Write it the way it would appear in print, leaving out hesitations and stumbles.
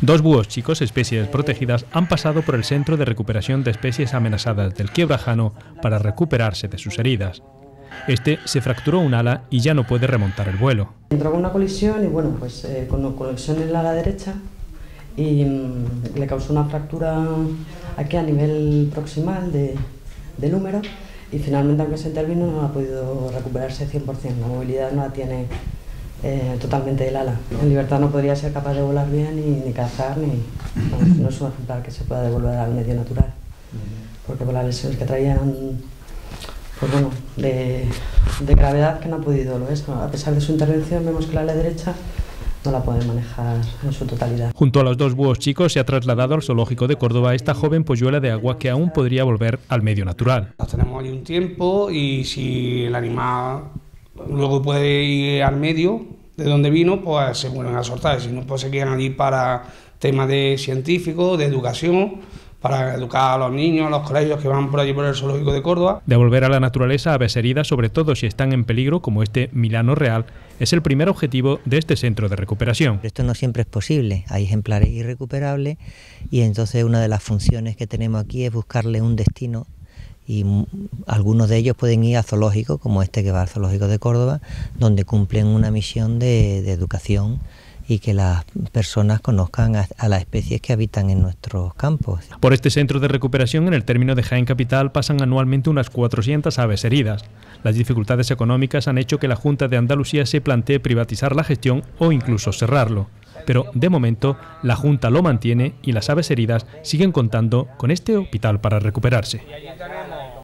Dos búhos chicos, especies protegidas, han pasado por el Centro de Recuperación de Especies Amenazadas del Quiebrajano para recuperarse de sus heridas. Este se fracturó un ala y ya no puede remontar el vuelo. Entró con una colisión y bueno, pues con una colisión en el ala derecha y le causó una fractura aquí a nivel proximal del húmero y finalmente, aunque se intervino, no ha podido recuperarse 100%, la movilidad no la tiene totalmente del ala. En libertad no podría ser capaz de volar bien ni cazar, no es un ejemplar que se pueda devolver al medio natural, porque por las lesiones que traían, pues bueno, de gravedad que no ha podido, lo es. A pesar de su intervención vemos que la ala derecha no la pueden manejar en su totalidad. Junto a los dos búhos chicos se ha trasladado al zoológico de Córdoba esta joven polluela de agua que aún podría volver al medio natural. Las tenemos ahí un tiempo y si el animal luego puede ir al medio de donde vino, pues se vuelven a soltar. Si no, pues se quedan allí para temas de científicos, de educación, para educar a los niños, a los colegios que van por allí por el zoológico de Córdoba. Devolver a la naturaleza aves heridas, sobre todo si están en peligro, como este Milano Real, es el primer objetivo de este centro de recuperación. Esto no siempre es posible, hay ejemplares irrecuperables y entonces una de las funciones que tenemos aquí es buscarle un destino y algunos de ellos pueden ir a zoológicos, como este que va al zoológico de Córdoba, donde cumplen una misión de educación y que las personas conozcan a las especies que habitan en nuestros campos. Por este centro de recuperación en el término de Jaén Capital pasan anualmente unas 400 aves heridas. Las dificultades económicas han hecho que la Junta de Andalucía se plantee privatizar la gestión o incluso cerrarlo. Pero de momento la Junta lo mantiene y las aves heridas siguen contando con este hospital para recuperarse.